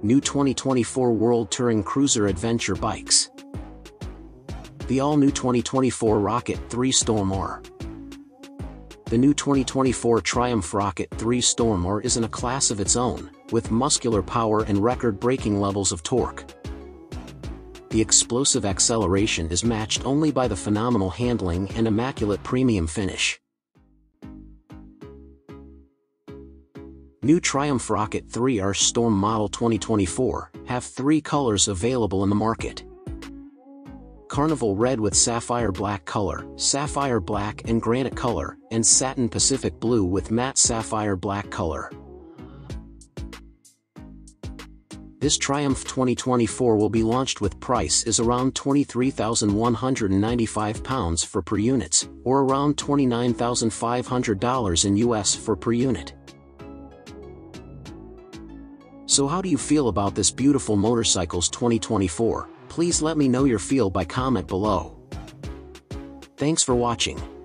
New 2024 World Touring Cruiser Adventure Bikes. The all-new 2024 Rocket 3 Storm R. The new 2024 Triumph Rocket 3 Storm R is in a class of its own, with muscular power and record-breaking levels of torque. The explosive acceleration is matched only by the phenomenal handling and immaculate premium finish. New Triumph Rocket 3 R Storm Model 2024 have three colors available in the market. Carnival Red with Sapphire Black color, Sapphire Black and Granite color, and Satin Pacific Blue with Matte Sapphire Black color. This Triumph 2024 will be launched with price is around £23,195 for per units, or around $29,500 in US for per unit. So how do you feel about this beautiful motorcycles 2024? Please let me know your feel by comment below. Thanks for watching.